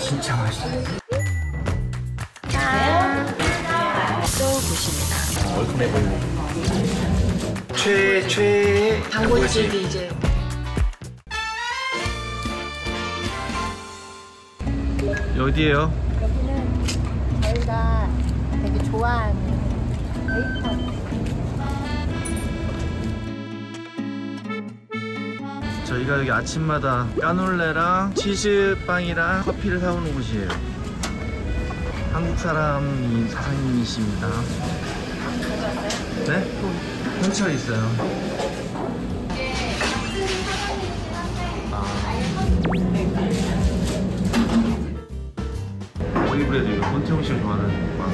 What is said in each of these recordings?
진짜 맛있어요. So Good입니다. 얼큰해 보이고. 최 단골집이 이제. 어디예요? 여기는 저희가 되게 좋아하는 베이컨. 저희가 여기 아침마다 까놀레랑 치즈빵이랑 커피를 사오는 곳이에요. 한국 사람이 사장님이십니다. 네? 근처에 있어요. 올리브레드, 손태영 씨가 좋아하는 빵.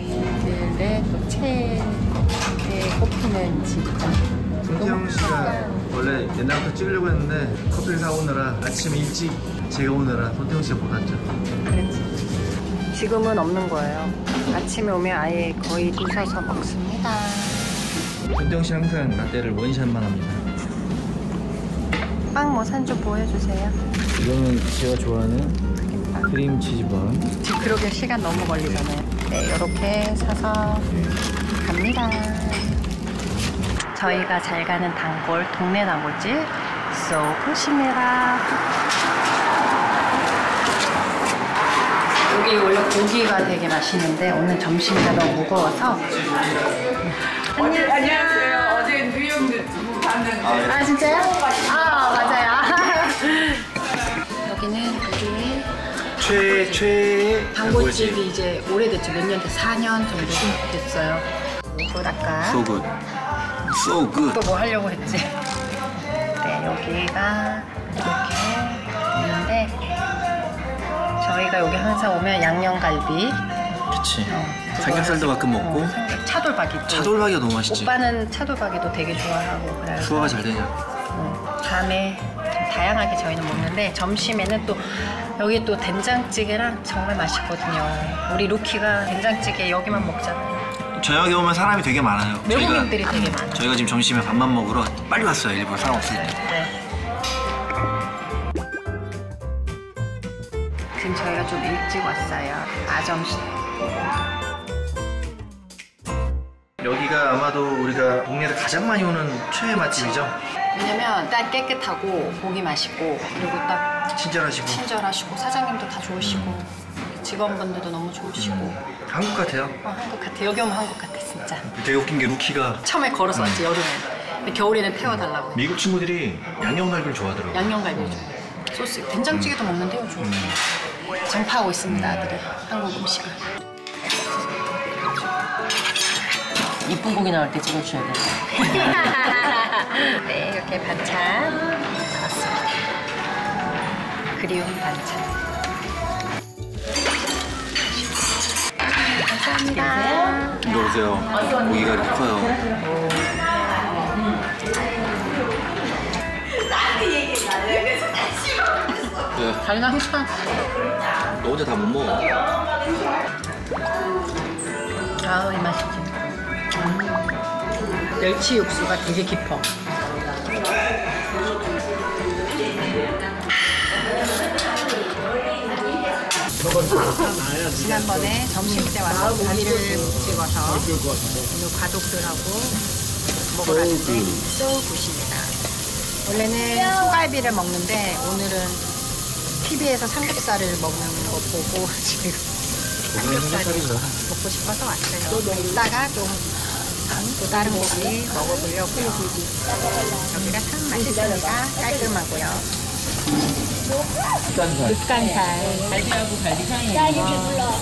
개인들의 최애에 꼽히는 진짜. 손태영 씨가 원래 옛날부터 찍으려고 했는데 커피를 사오느라 아침 일찍 제가 오느라 손태영 씨가 못 왔죠. 그렇지. 지금은 없는 거예요. 아침에 오면 아예 거의 부셔서 먹습니다. 손태영 씨는 항상 라떼를 원샷만 합니다. 빵 뭐 산 좀 보여주세요. 이거는 제가 좋아하는 크림치즈번. 지금 그러게 시간 너무 걸리잖아요. 네, 이렇게 사서 갑니다. 저희가 잘 가는 단골, 동네 단골집 So Good입니다. 여기 원래 고기가 되게 맛있는데 오늘 점심이 너무 무거워서. 안녕하세요. 어제 뉴욕 유튜브 봤는데. 아, 진짜요? 아, 맞아요. 여기는 최애의 단골집이 이제 오래됐죠. 몇 년 됐어요? 4년 정도 됐어요. So Good 아까. So Good. So Good. 또 뭐 하려고 했지? 네, 여기가 이렇게 있는데 저희가 여기 항상 오면 양념갈비. 그치. 삼겹살도 가끔 먹고. 차돌박이. 차돌박이가 너무 맛있지. 오빠는 차돌박이도 되게 좋아하고. 그래요. 소화가 잘 되냐? 밤에 좀 다양하게 저희는 먹는데 점심에는 또 여기 또 된장찌개랑 정말 맛있거든요. 우리 루키가 된장찌개 여기만 먹잖아요. 저녁에 오면 사람이 되게 많아요. 외국인들이 되게 많아요. 저희가 지금 점심에 밥만 먹으러 빨리 왔어요. 일부러 사람 없을 때. 네. 지금 저희가 좀 일찍 왔어요. 아점시. 여기가 아마도 우리가 동네에서 가장 많이 오는 최애 맛집이죠? 왜냐면 딱 깨끗하고 고기 맛있고 그리고 딱 친절하시고 사장님도 다 좋으시고 직원분들도 너무 좋으시고 한국 같아요? 어, 한국 같아. 여기 오면 한국 같아 진짜. 되게 웃긴 게 루키가 처음에 걸어서 왔지 여름에. 겨울에는 태워달라고. 미국 친구들이 양념갈비를 좋아하더라고. 양념갈비를 좋아해. 소스 된장찌개도 먹는데 요즘 전파하고 있습니다 아들이 한국 음식을. 이쁜 고기 나올 때 찍어주셔야 돼요. 네 이렇게 반찬 나왔습니다. 그리운 반찬. 감사합니다. 이리 오세요. 고기가 이렇게 커요. 나한테 얘기해. 나는 그래서 다시 먹었어. 자기는 항상. 너 혼자 다 못 먹어. 아우, 이 맛이지. 멸치 육수가 되게 깊어. 지난번에 점심 때 와서 고기를 찍어서 오늘 가족들하고 먹어봤는데 So Good입니다. 원래는 소갈비를 먹는데 오늘은 TV에서 삼겹살을 먹는 거 보고 지금 삼겹살이 먹고 싶어서 왔어요. 이따가 또 다른 고기 먹어보려고. 여기가 참 맛있습니다. 깔끔하고요. 늑간살. 갈비하고 갈비 사이에. 야, 여기 불러.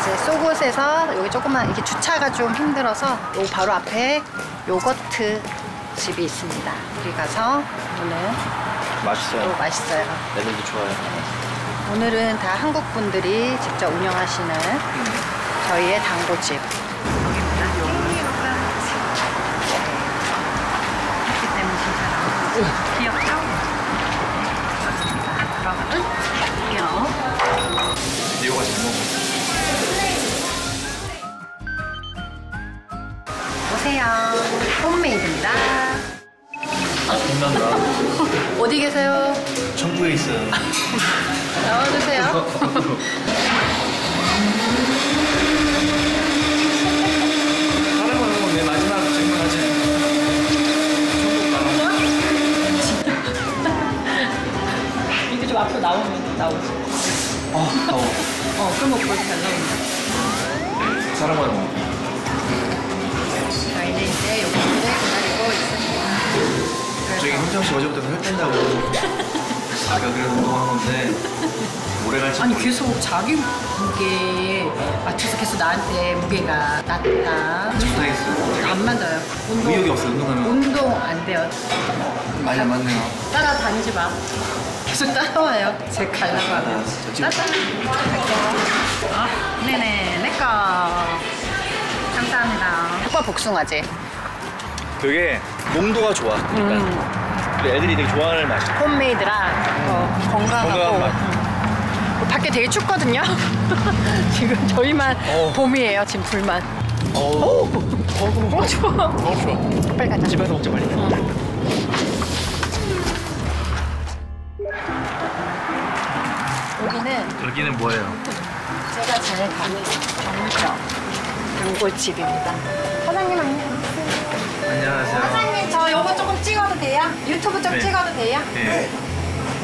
이제 So Good에서 여기 조금만 이렇게 주차가 좀 힘들어서 요 바로 앞에 요거트 집이 있습니다. 여기 가서 오늘 맛있어요. 또 맛있어요. 레벨이 좋아요. 네. 오늘은 다 한국 분들이 직접 운영하시는 저희의 단골집. 귀엽죠? 그렇습니다. 그러면은 귀여워. 이거가 잘 먹어. 오세요. 홈메이드입니다. 아, 빛난다. 어디 계세요? 천국에 있어요. 나와주세요. 앞으로 나오면 나오지. 더워. 그럼 오빠 잘 나온다. 사랑하는 거. 자, 이제 여기 기다리고 있습니다. 저기 현정 씨 어제부터 살 뺀다고. 아까 그래서 운동한 건데 오래 갈지. 아니 계속 자기 무게에 맞춰서 계속 나한테 무게가 낮다. 못하겠어요. 안 맞아요. 의욕이 없어요. 운동하면. 운동 안 돼요. 많이 안 맞네요. 따라 다니지 마. 계속 따라와요. 제 갈라고 하면. 따뜻. 아, 네네, 내 거. 감사합니다. 오빠 복숭아지? 되게 농도가 좋아. 그러니까 애들이 되게 좋아하는 맛이. 홈메이드랑 건강하고. 밖에 되게 춥거든요. 지금 저희만 봄이에요. 지금 둘만. 추워. 추워. 빨리 가자. 집에서 먹자 빨리. 여기는 뭐예요? 제가 잘 가는 정점 단골집입니다. 사장님 안녕하세요. 안녕하세요. 사장님 저 요거 조금 찍어도 돼요? 유튜브 좀 찍어도 돼요? 네.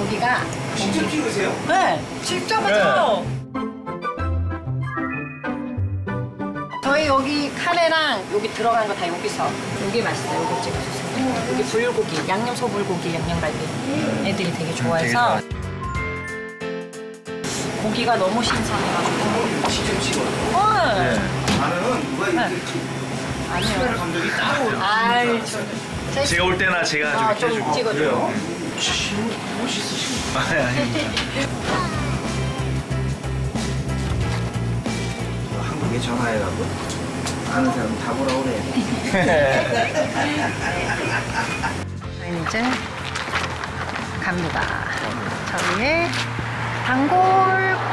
여기가 직접 찍으세요? 네. 직접 하죠. 저희 여기 카레랑 여기 들어간 거 다 여기서 여기 맛있어요. 요거 찍어주세요. 여기 불고기, 양념 소불고기, 양념갈비 애들이 되게 좋아해서 고기가 너무 신선해가지고 직접 찍어요. 나는 누가 이렇게 아니요. 감독이 따로. 아이 제가 올 때나 제가 좀 해주고. 찍어줘요. 멋있으신 거. 한국에 전화해가지고 아는 사람 다 보러 오래. 이제 갑니다. 저희의 단골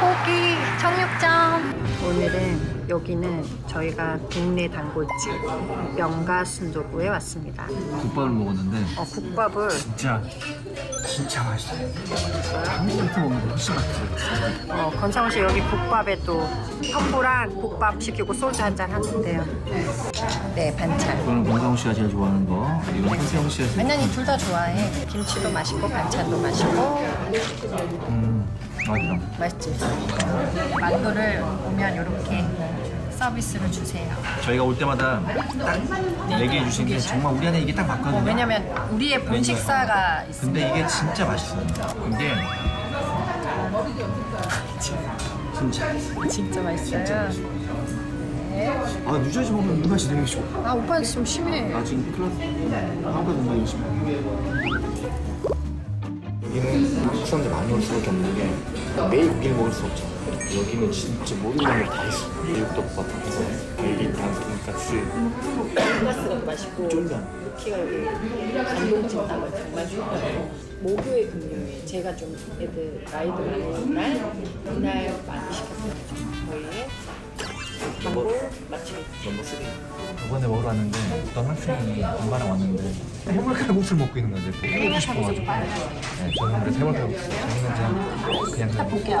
고기 정육점. 오늘은 여기는 저희가 국내 단골집 명가순두부에 왔습니다. 국밥을 먹었는데 국밥을 진짜 맛있어요. 한국에서 먹는 거 훨씬 맛있어요. 권상우 씨 여기 국밥에 또 컵보랑 국밥 시키고 소주 한잔 하는데요. 네, 반찬. 이거는 권상우 씨가 제일 좋아하는 거. 이거 손태영 씨가 제일. 완전히 둘 다 좋아해. 김치도 맛있고 반찬도 맛있고. 맛있다. 맛있지? 만두를 오면 이렇게 서비스를 주세요. 저희가 올 때마다 딱 얘기해 주신 게 정말 우리 안에 이게 딱 맞거든요. 왜냐면 우리의 본 식사가 있어요. 근데 이게 진짜 맛있어요. 근데 진짜 맛있어요. 아 뉴저지 먹으면 입맛이 되게 좋아. 아 오빠 지금 심해. 아 지금 클럽 아무것도 못 먹고 심해. 여기는 한국 사람들 많이 올 수밖에 없는 게 매일 고기를 먹을 수 없죠. 여기는 진짜 모든 걸 다 있어. 미국떡밥 같은 거, 갈비탕, 돈까스, 돈까스도 맛있고 쫀면. 키가 여기 감동집 나와요. 정말 좋아요. 목요일, 금요일 제가 좀 애들 나이도 많은 날 그날 많이 시켰어요. 저희의 방법 마침 넘버 3. 이번에 먹으러 왔는데 어떤 학생이 엄마랑 왔는데 해물칼국수를 먹고 있는 건데 먹고 싶어가지고. 네, 저는 그래서 해물칼국수 그냥 다 볼게요.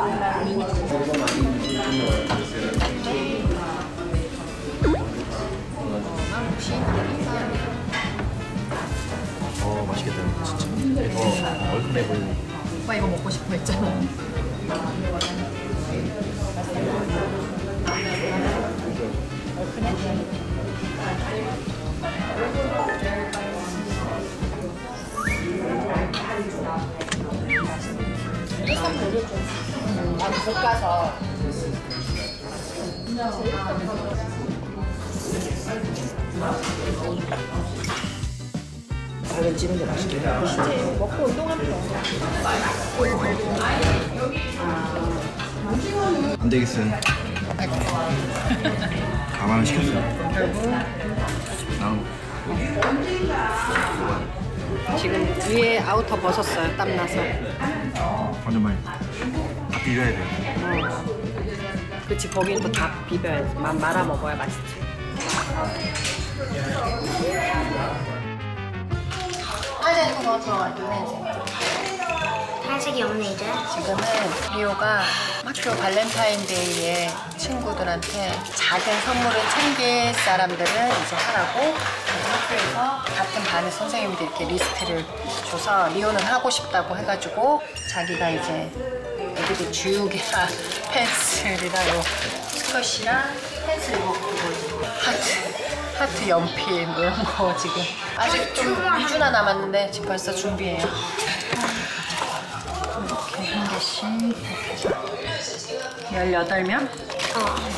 맛있겠다 이거 진짜. 이거 얼큰해 보이고. 오빠 이거 먹고 싶어 했잖아. 볶아서 밥을 찌는 게 맛있겠다. 진짜 먹고 운동하면 돼. 안 되겠어요. 가만히 시켰어요. 지금 위에 아우터 벗었어요. 땀 나서. 완전 맛있어. 비벼야 돼. 그렇지. 거기는 또 다 비벼야지. 말아 먹어야 맛있지. 저 노란색. 탈색이 없네 이제. 지금은 리오가 학교 발렌타인데이에 친구들한테 작은 선물을 챙길 사람들은 이제 하라고 학교에서 같은 반의 선생님들께 리스트를 줘서 리오는 하고 싶다고 해가지고 자기가 이제 애들이 주유기랑 펜슬이랑 요 스컷이랑 펜슬 이거 하트 연필 뭐 이런 거 지금 아직 좀 2주나 남았는데 지금 벌써 준비해요. 이렇게 한 개씩 18명?